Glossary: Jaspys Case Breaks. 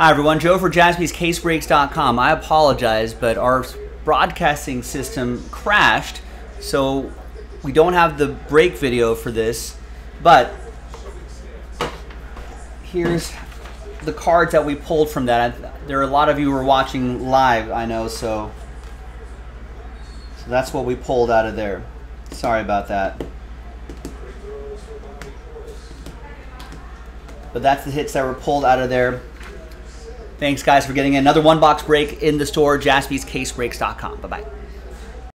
Hi everyone, Joe for JaspysCaseBreaks.com. I apologize, but our broadcasting system crashed, so we don't have the break video for this, but here's the cards that we pulled from that. There are a lot of you who are watching live, I know, so that's what we pulled out of there. Sorry about that. But that's the hits that were pulled out of there. Thanks, guys, for getting another one-box break in the store, JaspysCaseBreaks.com. Bye-bye.